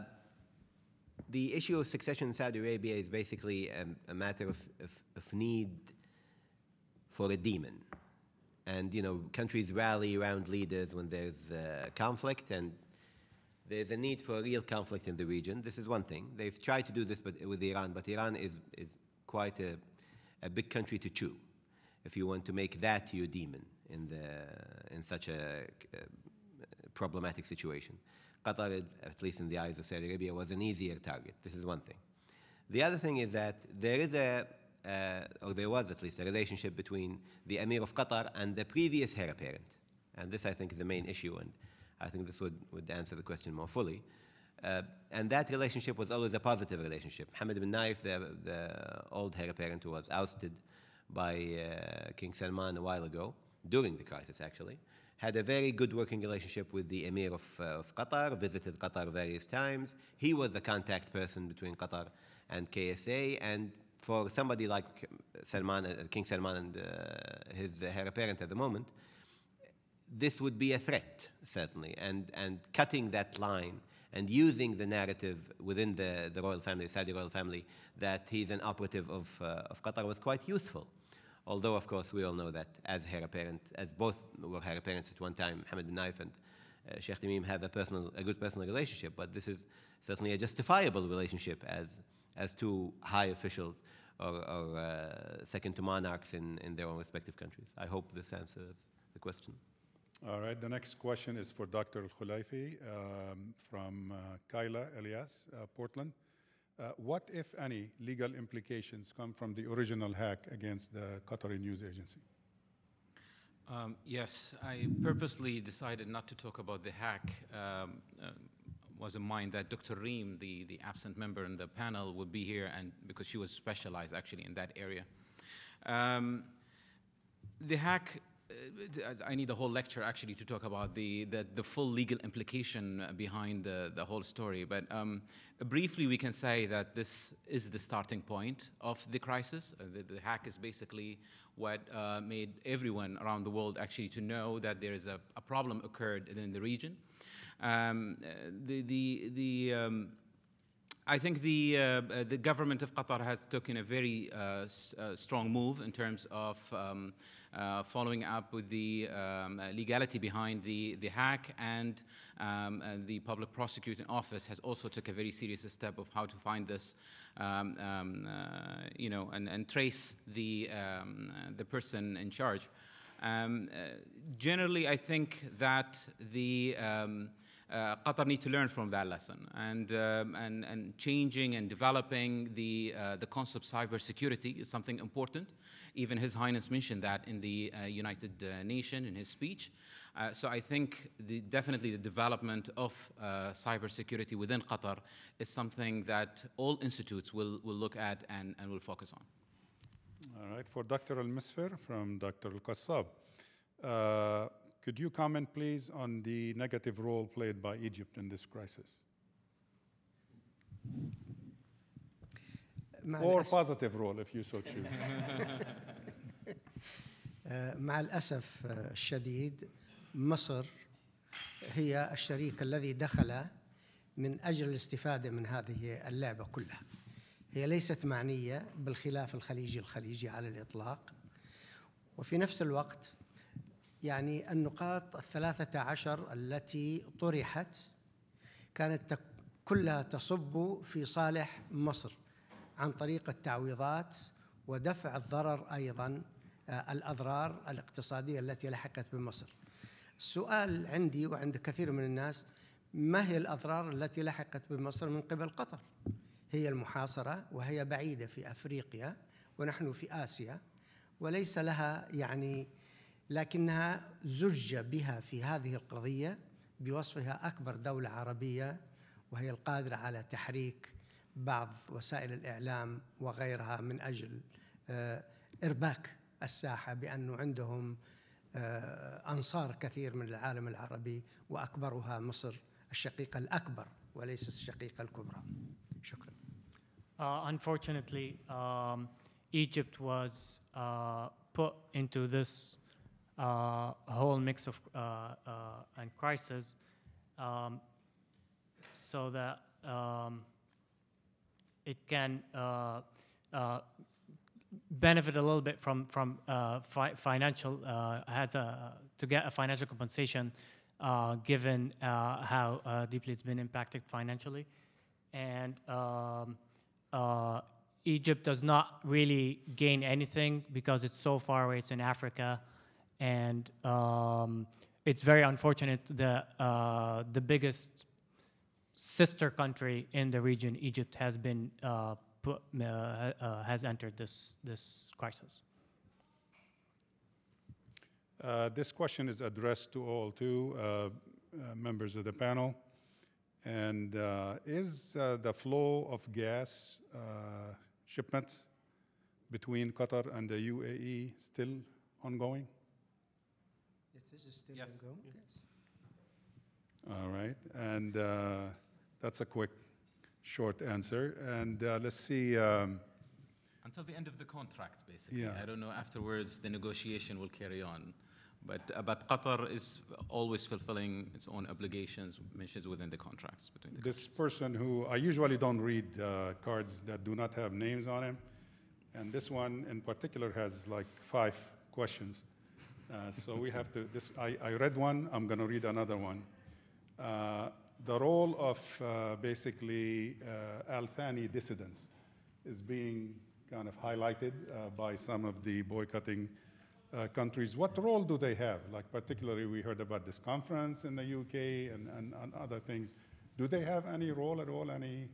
The issue of succession in Saudi Arabia is basically a matter of need for a demon. And, you know, countries rally around leaders when there's conflict, and there's a need for a real conflict in the region. This is one thing. They've tried to do this with Iran, but Iran is quite a big country to chew if you want to make that your demon in such a problematic situation. Qatar, at least in the eyes of Saudi Arabia, was an easier target. This is one thing. The other thing is that there is or there was at least a relationship between the Emir of Qatar and the previous heir apparent. And this, I think, is the main issue, and I think this would answer the question more fully. And that relationship was always a positive relationship. Mohammed bin Naif, the old heir apparent who was ousted by King Salman a while ago, during the crisis actually, had a very good working relationship with the Emir of Qatar, visited Qatar various times. He was the contact person between Qatar and KSA, and for somebody like Salman, King Salman and his heir apparent at the moment, this would be a threat, certainly, and cutting that line and using the narrative within the royal family, Saudi royal family, that he's an operative of Qatar was quite useful. Although, of course, we all know that as heir apparent, as both were heir apparents at one time, Mohammed bin Naif and Sheikh Tamim have a good personal relationship, but this is certainly a justifiable relationship as two high officials or second to monarchs in their own respective countries. I hope this answers the question. All right, the next question is for Dr. Al-Khulaifi from Kaila Elias, Portland. What, if any, legal implications come from the original hack against the Qatari news agency? Yes, I purposely decided not to talk about the hack. Was in mind that Dr. Reem, the absent member in the panel, would be here, and because she was specialized actually in that area. The hack, I need a whole lecture actually to talk about the full legal implication behind the whole story, but briefly we can say that this is the starting point of the crisis. The hack is basically what made everyone around the world actually to know that there is a problem occurred in the region. I think the government of Qatar has taken a very strong move in terms of following up with the legality behind the hack, and the public prosecuting office has also took a very serious step of how to find this, you know, and trace the person in charge. Generally, I think that the Qatar need to learn from that lesson, and changing and developing the concept of cybersecurity is something important. Even His Highness mentioned that in the United Nations in his speech. So I think definitely the development of cybersecurity within Qatar is something that all institutes will look at and will focus on. All right, for Dr. Al-Misfer from Dr. Al-Qassab. Could you comment, please, on the negative role played by Egypt in this crisis? Or positive role, if you so choose. مع الأسف الشديد مصر هي الشريك الذي دخل من أجل الاستفادة من هذه اللعبة كلها. هي ليست معنية بالخلاف الخليجي على الإطلاق. وفي نفس الوقت يعني النقاط 13 التي طرحت كانت كلها تصب في صالح مصر عن طريق التعويضات ودفع الضرر أيضاً الأضرار الاقتصادية التي لحقت بمصر. السؤال عندي وعند كثير من الناس، ما هي الأضرار التي لحقت بمصر من قبل قطر؟ هي المحاصرة، وهي بعيدة في أفريقيا ونحن في آسيا، وليس لها يعني، لكنها زج بها في هذه القضية بوصفها أكبر دولة عربية، وهي القادرة على تحريك بعض وسائل الإعلام وغيرها من أجل إرباك الساحة بأنه عندهم أنصار كثير من العالم العربي، وأكبرها مصر الشقيقة الأكبر وليس الشقيقة الكبرى. شكرا. Unfortunately, Egypt was put into this whole mix of and crisis, so that it can benefit a little bit to get a financial compensation, given how deeply it's been impacted financially. And Egypt does not really gain anything because it's so far away, it's in Africa, and it's very unfortunate that the biggest sister country in the region, Egypt, has been has entered this crisis. This question is addressed to all two members of the panel. And is the flow of gas shipments between Qatar and the UAE still ongoing? It is still ongoing, yes. All right. And that's a quick, short answer. And let's see. Until the end of the contract, basically. Yeah. I don't know. Afterwards, the negotiation will carry on. But Qatar is always fulfilling its own obligations, missions within the contracts. Between the this countries. Person who, I usually don't read cards that do not have names on them. And this one in particular has like 5 questions. So we have to, I read one, I'm going to read another one. The role of basically Al Thani dissidents is being kind of highlighted by some of the boycotting countries. What role do they have? Like particularly we heard about this conference in the UK and other things. Do they have any role at all, any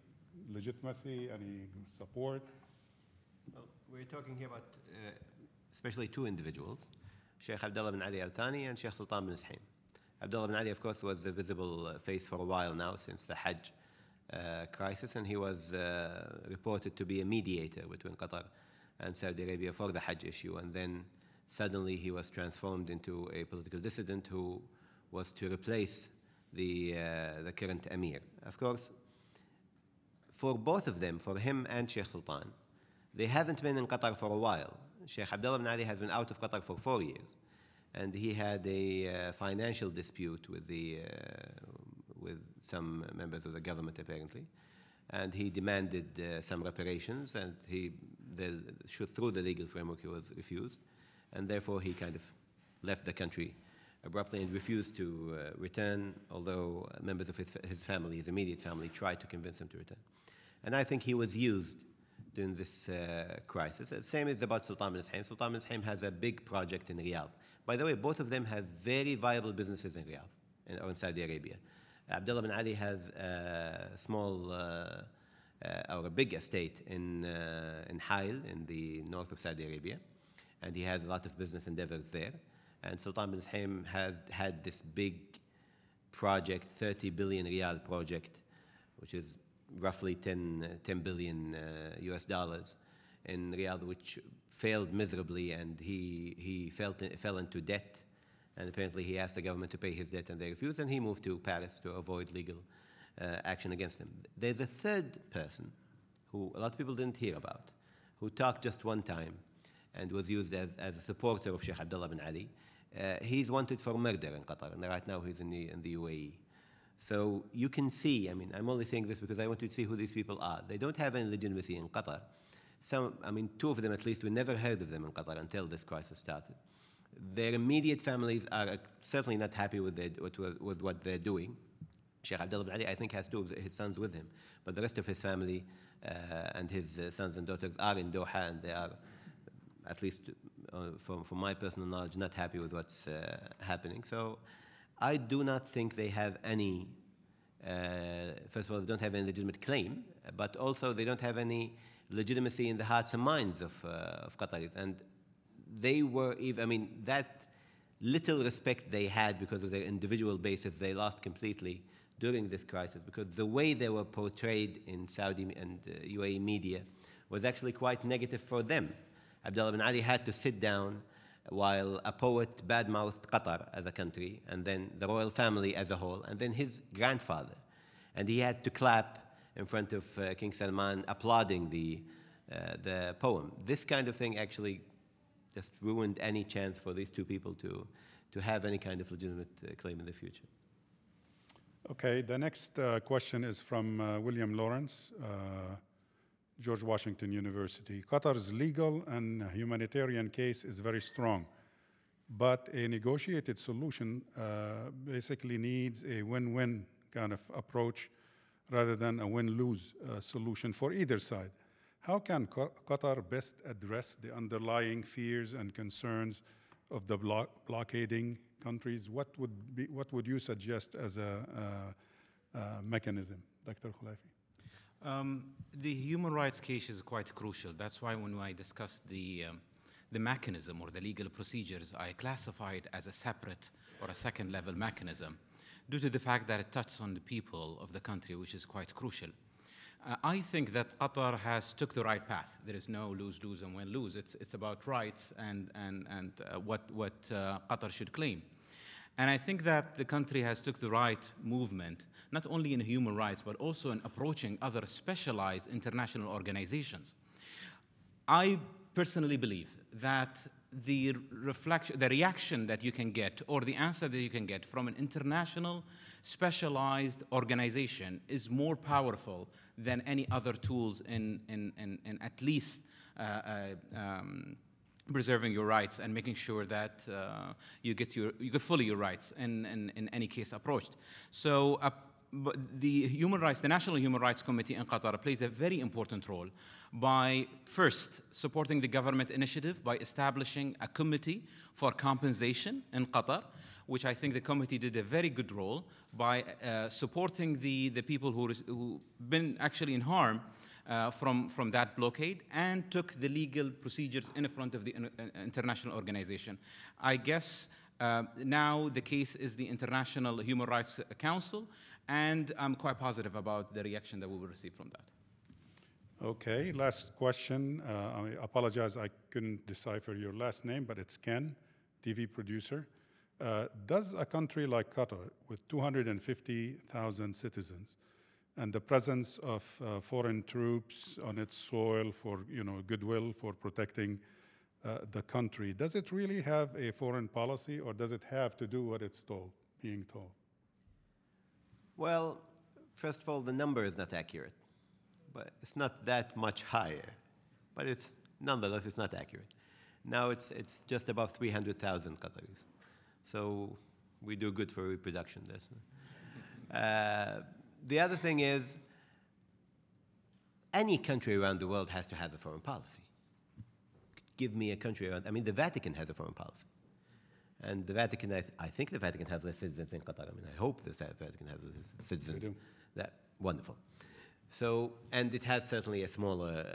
legitimacy, any support? Well, we're talking here about especially 2 individuals, Sheikh Abdullah bin Ali Al Thani and Sheikh Sultan bin Sihim. Abdullah bin Ali, of course, was a visible face for a while now since the Hajj crisis, and he was reported to be a mediator between Qatar and Saudi Arabia for the Hajj issue, and then suddenly he was transformed into a political dissident who was to replace the current emir. Of course, for both of them, for him and Sheikh Sultan, they haven't been in Qatar for a while. Sheikh Abdullah bin Ali has been out of Qatar for 4 years, and he had a financial dispute with some members of the government, apparently, and he demanded some reparations, and through the legal framework he was refused. And therefore, he kind of left the country abruptly and refused to return, although members of his family, his immediate family, tried to convince him to return. And I think he was used during this crisis. The same is about Sultan bin Sihim. Sultan bin Sihim has a big project in Riyadh. By the way, both of them have very viable businesses in Riyadh, or in Saudi Arabia. Abdullah bin Ali has a small or a big estate in Hail, in the north of Saudi Arabia, and he has a lot of business endeavors there. And Sultan bin Sihim has had this big project, 30 billion riyal project, which is roughly 10 billion US dollars in Riyadh, which failed miserably, and he fell into debt. And apparently he asked the government to pay his debt, and they refused, and he moved to Paris to avoid legal action against him. There's a third person who a lot of people didn't hear about, who talked just one time and was used as a supporter of Sheikh Abdullah bin Ali. He's wanted for murder in Qatar, and right now he's in the UAE. So you can see, I mean, I'm only saying this because I want you to see who these people are. They don't have any legitimacy in Qatar. Some, I mean, two of them at least, we never heard of them in Qatar until this crisis started. Their immediate families are certainly not happy with what they're doing. Sheikh Abdullah bin Ali, I think, has two of his sons with him, but the rest of his family and his sons and daughters are in Doha, and they are, at least from my personal knowledge, not happy with what's happening. So I do not think they have any, first of all, they don't have any legitimate claim, but also they don't have any legitimacy in the hearts and minds of Qataris. And they were, even, I mean, that little respect they had because of their individual basis, they lost completely during this crisis, because the way they were portrayed in Saudi and UAE media was actually quite negative for them. Abdullah bin Ali had to sit down while a poet bad-mouthed Qatar as a country, and then the royal family as a whole, and then his grandfather. And he had to clap in front of King Salman, applauding the poem. This kind of thing actually just ruined any chance for these two people to have any kind of legitimate claim in the future. Okay, the next question is from William Lawrence, George Washington University. Qatar's legal and humanitarian case is very strong, but a negotiated solution basically needs a win-win kind of approach rather than a win-lose solution for either side. How can Qatar best address the underlying fears and concerns of the blockading countries? What would you suggest as a mechanism, Dr. Khulaifi? The human rights case is quite crucial. That's why when I discussed the mechanism or the legal procedures, I classified as a separate or a second level mechanism, due to the fact that it touches on the people of the country, which is quite crucial. I think that Qatar has took the right path. There is no lose-lose and win-lose. It's about rights and what Qatar should claim. And I think that the country has took the right movement, not only in human rights, but also in approaching other specialized international organizations. I personally believe that the reaction that you can get, or the answer that you can get from an international specialized organization is more powerful than any other tools in at least preserving your rights and making sure that you get fully your rights in any case approached. So the National Human Rights Committee in Qatar plays a very important role by first supporting the government initiative by establishing a committee for compensation in Qatar, which I think the committee did a very good role by supporting the people who been actually in harm from that blockade, and took the legal procedures in front of the international organization. I guess now the case is the International Human Rights Council, and I'm quite positive about the reaction that we will receive from that. Okay, last question. I apologize, I couldn't decipher your last name, but it's Ken, TV producer. Does a country like Qatar, with 250,000 citizens, and the presence of foreign troops on its soil for, you know, goodwill for protecting the country, does it really have a foreign policy, or does it have to do what it's told, being told? Well, first of all, the number is not accurate, but it's not that much higher, but it's nonetheless, it's not accurate. Now it's just above 300,000 Qataris, so we do good for reproduction. This. The other thing is, any country around the world has to have a foreign policy. Give me a country around, I mean, the Vatican has a foreign policy. And the Vatican, I think the Vatican has less citizens in Qatar. I mean, I hope the Vatican has less citizens. That, wonderful. So, and it has certainly a smaller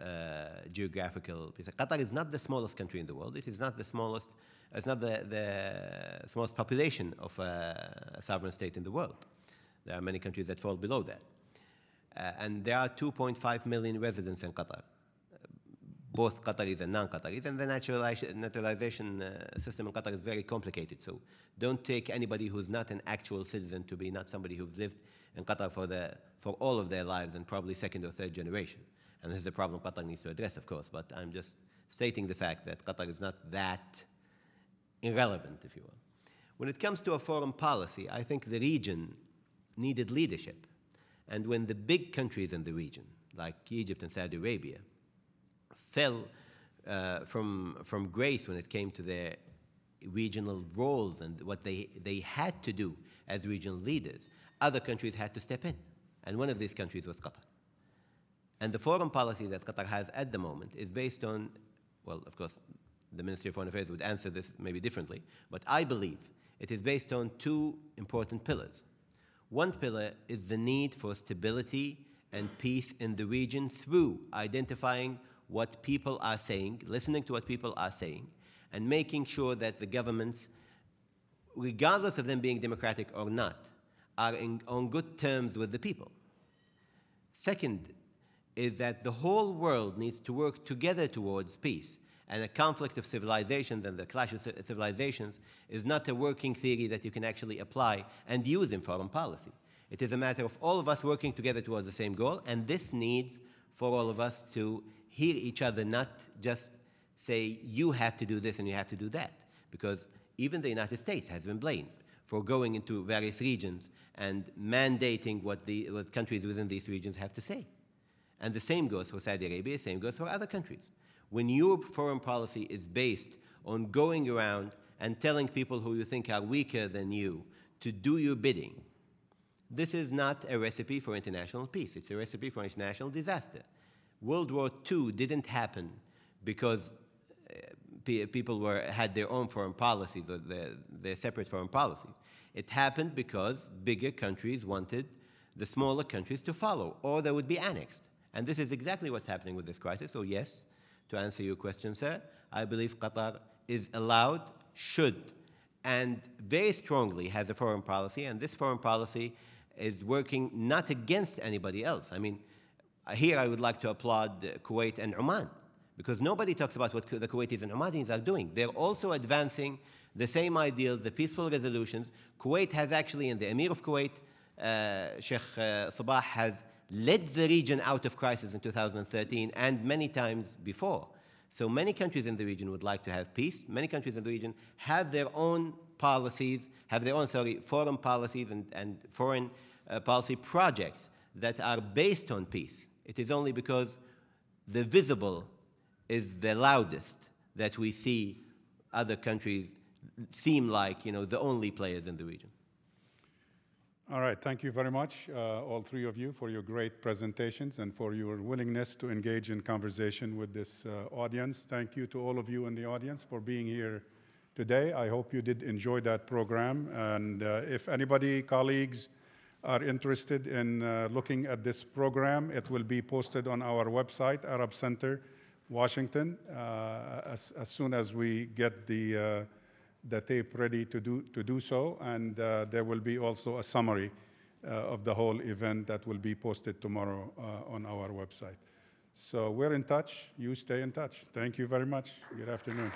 geographical piece. Qatar is not the smallest country in the world. It is not the smallest, it's not the smallest population of a sovereign state in the world. There are many countries that fall below that. And there are 2.5 million residents in Qatar. both Qataris and non-Qataris, and the naturalization system in Qatar is very complicated. So don't take anybody who's not an actual citizen to be not somebody who's lived in Qatar for all of their lives and probably second or third generation. And this is a problem Qatar needs to address, of course, but I'm just stating the fact that Qatar is not that irrelevant, if you will. When it comes to a foreign policy, I think the region needed leadership. And when the big countries in the region, like Egypt and Saudi Arabia, fell from grace when it came to their regional roles and what they had to do as regional leaders, other countries had to step in. And one of these countries was Qatar. And the foreign policy that Qatar has at the moment is based on, well, of course, the Ministry of Foreign Affairs would answer this maybe differently, but I believe it is based on two important pillars. One pillar is the need for stability and peace in the region through identifying what people are saying, listening to what people are saying, and making sure that the governments, regardless of them being democratic or not, are on good terms with the people. Second is that the whole world needs to work together towards peace, and a conflict of civilizations and the clash of civilizations is not a working theory that you can actually apply and use in foreign policy. It is a matter of all of us working together towards the same goal, and this needs for all of us to hear each other, not just say, you have to do this and you have to do that, because even the United States has been blamed for going into various regions and mandating what countries within these regions have to say. And the same goes for Saudi Arabia, the same goes for other countries. When your foreign policy is based on going around and telling people who you think are weaker than you to do your bidding, this is not a recipe for international peace. It's a recipe for international disaster. World War II didn't happen because people had their own foreign policies or their separate foreign policies. It happened because bigger countries wanted the smaller countries to follow, or they would be annexed. And this is exactly what's happening with this crisis. So yes, to answer your question, sir, I believe Qatar is allowed, should, and very strongly has a foreign policy, and this foreign policy is working not against anybody else. I mean, here I would like to applaud Kuwait and Oman, because nobody talks about what the Kuwaitis and Omanis are doing. They're also advancing the same ideals, the peaceful resolutions. Kuwait has actually, and the Emir of Kuwait, Sheikh Sabah, has led the region out of crisis in 2013 and many times before. So many countries in the region would like to have peace. Many countries in the region have their own policies, have their own, sorry, foreign policies and foreign policy projects that are based on peace. It is only because the visible is the loudest that we see other countries seem like, you know, the only players in the region. All right, thank you very much, all three of you, for your great presentations and for your willingness to engage in conversation with this audience. Thank you to all of you in the audience for being here today. I hope you did enjoy that program. And if anybody, colleagues, are interested in looking at this program, it will be posted on our website, Arab Center Washington, as soon as we get the tape ready to do so. And there will be also a summary of the whole event that will be posted tomorrow on our website. So we're in touch. You stay in touch. Thank you very much. Good afternoon.